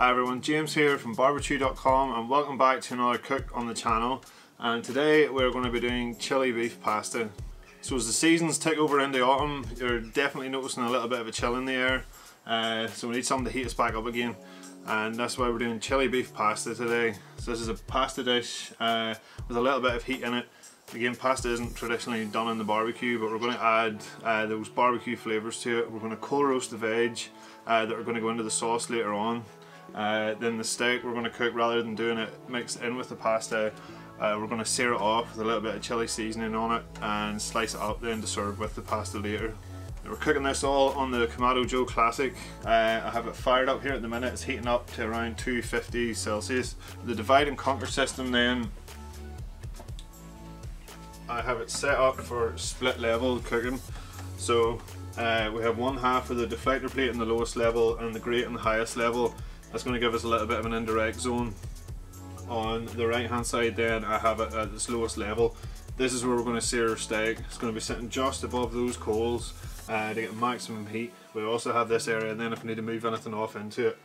Hi everyone, James here from barbechew.com and welcome back to another cook on the channel. And today we're going to be doing chili beef pasta. So as the seasons tick over into autumn, you're definitely noticing a little bit of a chill in the air. So we need something to heat us back up again. And that's why we're doing chili beef pasta today. So this is a pasta dish with a little bit of heat in it. Again, pasta isn't traditionally done in the barbecue, but we're going to add those barbecue flavours to it. We're going to cold roast the veg that are going to go into the sauce later on. Then the steak we're going to cook, rather than doing it mixed in with the pasta, we're going to sear it off with a little bit of chili seasoning on it and slice it up then to serve with the pasta later. We're cooking this all on the Kamado Joe Classic. I have it fired up here at the minute. It's heating up to around 250 Celsius. The divide and conquer system then, I have it set up for split level cooking. So we have one half of the deflector plate in the lowest level and the grate in the highest level. That's going to give us a little bit of an indirect zone. On the right hand side then, I have it at its lowest level. This is where we're going to sear our steak. It's going to be sitting just above those coals to get maximum heat. We also have this area and then if we need to move anything off into it.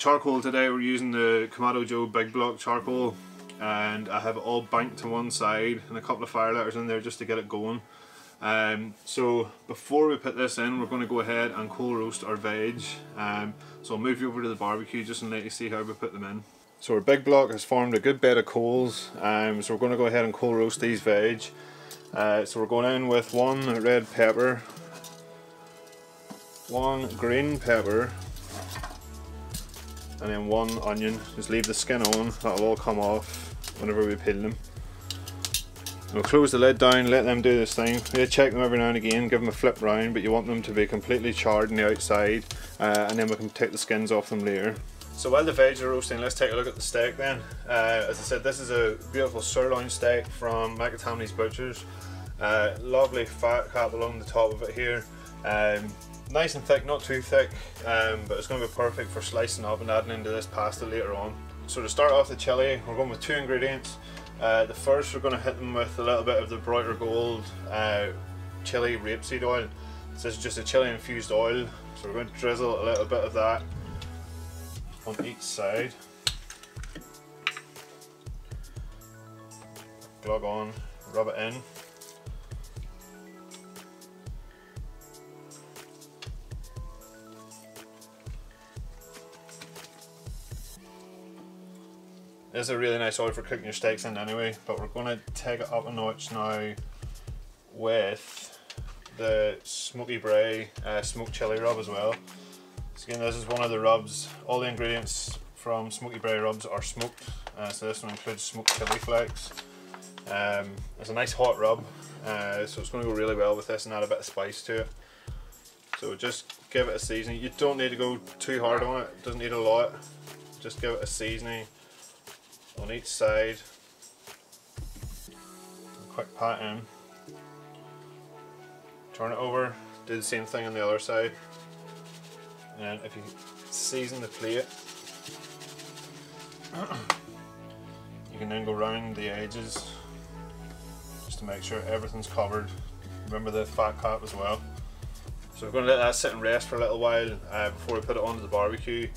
Charcoal today, we're using the Kamado Joe Big Block Charcoal, and I have it all banked to one side and a couple of fire lighters in there just to get it going. So before we put this in, we're going to go ahead and cold roast our veg. So I'll move you over to the barbecue just and let you see how we put them in. So our big block has formed a good bed of coals, so we're going to go ahead and cold roast these veg. So we're going in with one red pepper, one green pepper, and then one onion. Just leave the skin on, that'll all come off whenever we peel them. We'll close the lid down, let them do this thing. You check them every now and again, give them a flip round, but you want them to be completely charred on the outside, and then we can take the skins off them later. So while the veg are roasting, let's take a look at the steak then. As I said, this is a beautiful sirloin steak from McAtamony's Butchers. Lovely fat cap along the top of it here. Nice and thick, not too thick, but it's going to be perfect for slicing up and adding into this pasta later on. So to start off the chili, we're going with two ingredients. The first, we're going to hit them with a little bit of the Broiter Gold chili rapeseed oil. This is just a chili infused oil, so we're going to drizzle a little bit of that on each side. Glug on, rub it in. This is a really nice oil for cooking your steaks in anyway, but we're going to take it up a notch now with the Smoky Brae smoked chili rub as well. So again, this is one of the rubs. All the ingredients from Smoky Brae rubs are smoked, so this one includes smoked chili flakes. It's a nice hot rub, so it's going to go really well with this and add a bit of spice to it. So just give it a seasoning. You don't need to go too hard on it, it doesn't need a lot. Just give it a seasoning on each side, quick pat in, turn it over, do the same thing on the other side, and then if you season the plate, you can then go round the edges just to make sure everything's covered. Remember the fat cap as well. So we're going to let that sit and rest for a little while before we put it onto the barbecue.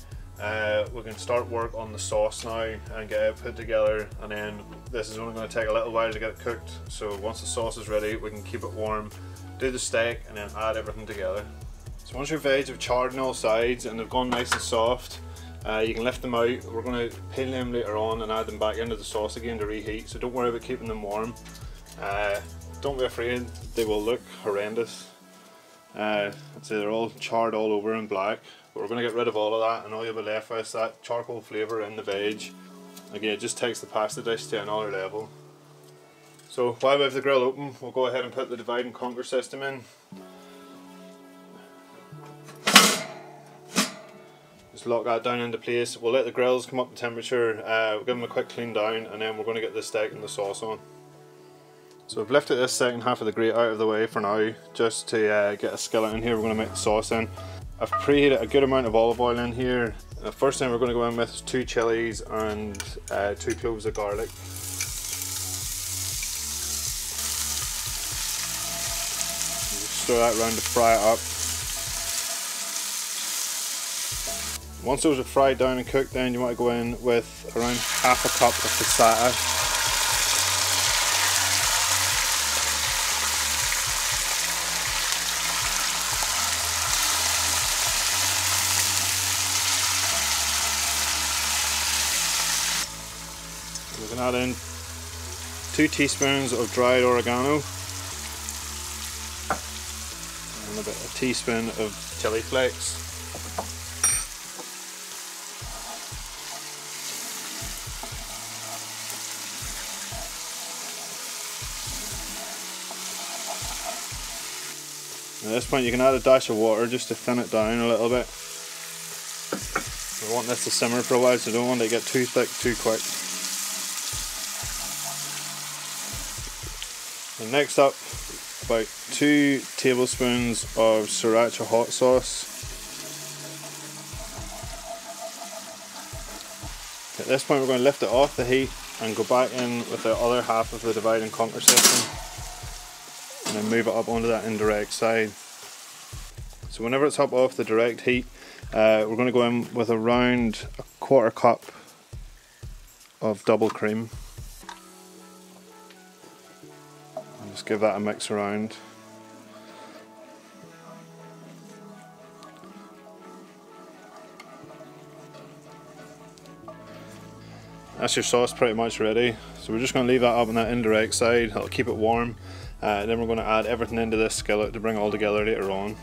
We can start work on the sauce now and get it put together, and then this is only going to take a little while to get it cooked, so once the sauce is ready we can keep it warm, do the steak and then add everything together. So once your veg have charred on all sides and they've gone nice and soft, you can lift them out. We're going to peel them later on and add them back into the sauce again to reheat, so don't worry about keeping them warm. Don't be afraid, they will look horrendous. I'd say they're all charred all over in black, but we're going to get rid of all of that and all you'll be left with is that charcoal flavour in the veg. Again, it just takes the pasta dish to another level. So while we have the grill open, we'll go ahead and put the divide and conquer system in. Just lock that down into place. We'll let the grills come up to temperature, we'll give them a quick clean down, and then we're going to get the steak and the sauce on. So I've lifted this second half of the grate out of the way for now, just to get a skillet in here. We're going to make the sauce in. I've preheated a good amount of olive oil in here. The first thing we're going to go in with is two chilies and 2 cloves of garlic. Stir that around to fry it up. Once those are fried down and cooked, then you want to go in with around half a cup of passata. We can add in 2 teaspoons of dried oregano and about a teaspoon of chili flakes. At this point you can add a dash of water just to thin it down a little bit. We want this to simmer for a while, so don't want it to get too thick too quick. And next up, about 2 tablespoons of sriracha hot sauce. At this point we're going to lift it off the heat and go back in with the other half of the divide and conquer system, and then move it up onto that indirect side. So whenever it's up off the direct heat, we're going to go in with around a quarter cup of double cream. Just give that a mix around. That's your sauce pretty much ready. So we're just going to leave that up on that indirect side. It'll keep it warm. Then we're going to add everything into this skillet to bring it all together later on.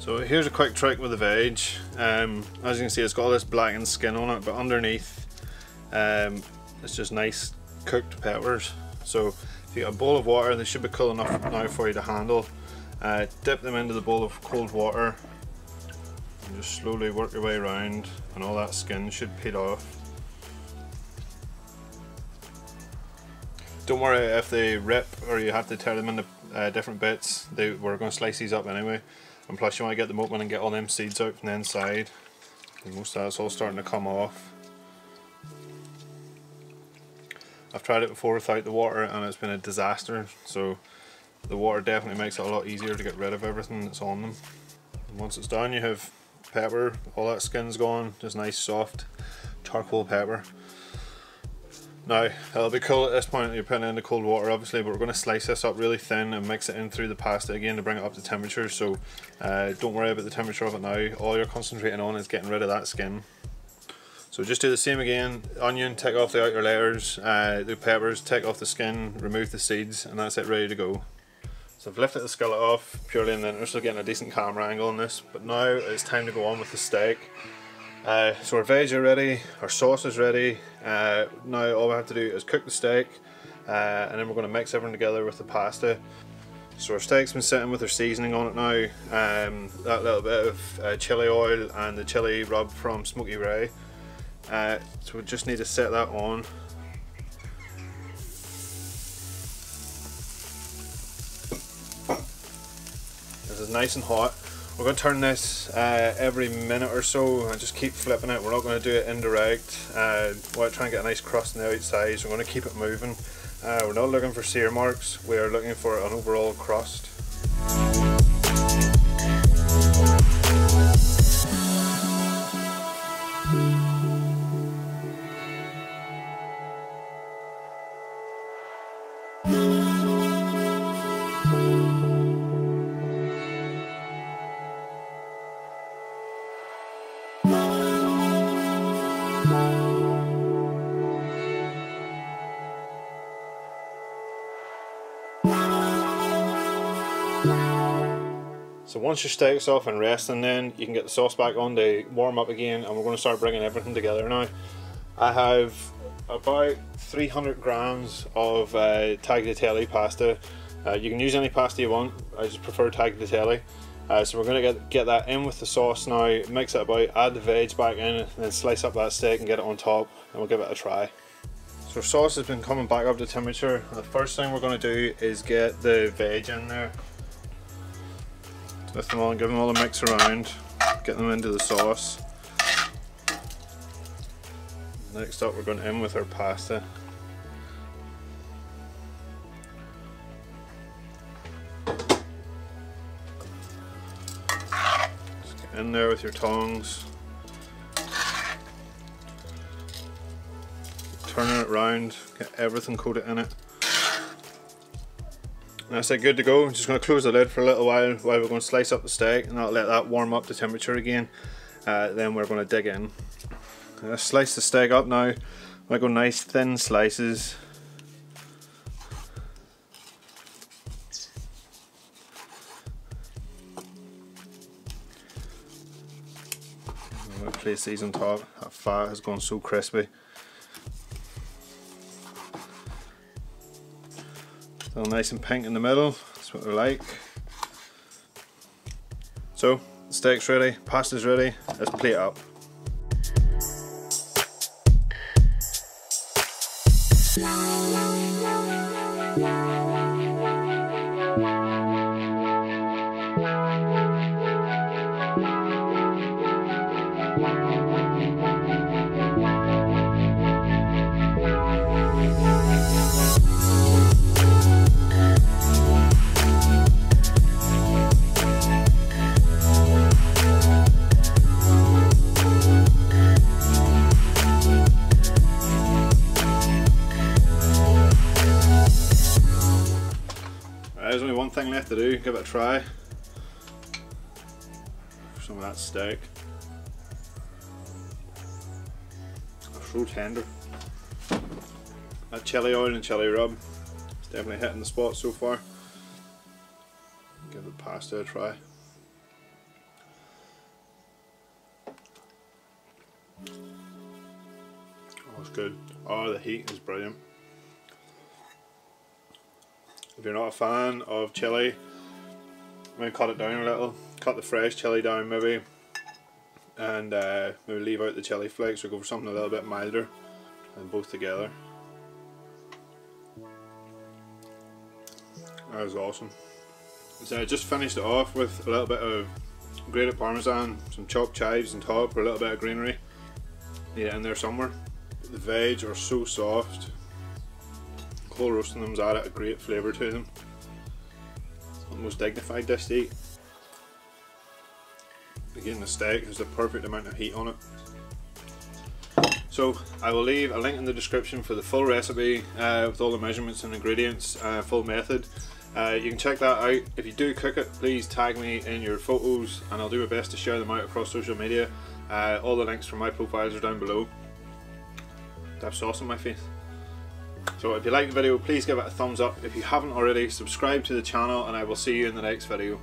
So here's a quick trick with the veg. As you can see, it's got all this blackened skin on it, but underneath it's just nice cooked peppers. So if you get a bowl of water, they should be cool enough now for you to handle. Dip them into the bowl of cold water and just slowly work your way around, and all that skin should peel off. Don't worry if they rip or you have to tear them into different bits. We're going to slice these up anyway, and plus you want to get them open and get all them seeds out from the inside. And most of that's all starting to come off. I've tried it before without the water and it's been a disaster, so the water definitely makes it a lot easier to get rid of everything that's on them. And once it's done, you have pepper, all that skin's gone, just nice soft charcoal pepper. Now it'll be cool at this point, you're putting it into cold water obviously, but we're going to slice this up really thin and mix it in through the pasta again to bring it up to temperature, so don't worry about the temperature of it now. All you're concentrating on is getting rid of that skin. So just do the same again, onion, take off the outer layers, the peppers, take off the skin, remove the seeds, and that's it, ready to go. So I've lifted the skillet off purely in the interest of getting a decent camera angle on this, but now it's time to go on with the steak. So our veg are ready, our sauce is ready, now all we have to do is cook the steak, and then we're going to mix everything together with the pasta. So our steak's been sitting with our seasoning on it now, that little bit of chili oil and the chili rub from Smoky Brae. So we just need to set that on. This is nice and hot. We're going to turn this every minute or so and just keep flipping it. We're not going to do it indirect. We're trying to get a nice crust on the outside, so we're going to keep it moving. We're not looking for sear marks, we are looking for an overall crust. So once your steak's off and resting, then you can get the sauce back on to warm up again, and we're going to start bringing everything together now. I have about 300 grams of tagliatelle pasta. You can use any pasta you want, I just prefer tagliatelle. So we're going to get that in with the sauce now, mix it about, add the veg back in, and then slice up that steak and get it on top, and we'll give it a try. So our sauce has been coming back up to temperature. The first thing we're going to do is get the veg in there. Lift them all and give them all a mix around, get them into the sauce. Next up we're going in with our pasta. Just get in there with your tongs, turn it around, get everything coated in it. And that's it, good to go. I'm just going to close the lid for a little while we're going to slice up the steak, and I'll let that warm up to temperature again. Then we're going to dig in. Slice the steak up now. I'm going to go nice thin slices. I'm going to place these on top. That fat has gone so crispy. Still nice and pink in the middle. That's what we like. So, the steak's ready, pasta's ready. Let's plate it up. There's only one thing left to do, give it a try. Some of that steak. It's so tender. That chili oil and chili rub, it's definitely hitting the spot so far. Give the pasta a try. Oh, it's good. Oh, the heat is brilliant. If you're not a fan of chili, I'm going to cut it down a little. Cut the fresh chili down maybe, and maybe leave out the chili flakes, or go for something a little bit milder, and both together. That was awesome. So I just finished it off with a little bit of grated parmesan, some chopped chives on top, for a little bit of greenery. Need it in there somewhere. The veg are so soft. Cold roasting them's added a great flavour to them. It's the most dignified dish to eat. Again, the steak has the perfect amount of heat on it. So I will leave a link in the description for the full recipe with all the measurements and ingredients, full method. You can check that out. If you do cook it, please tag me in your photos, and I'll do my best to share them out across social media. All the links for my profiles are down below. Dab sauce on my face. So if you like the video, please give it a thumbs up. If you haven't already, subscribe to the channel, and I will see you in the next video.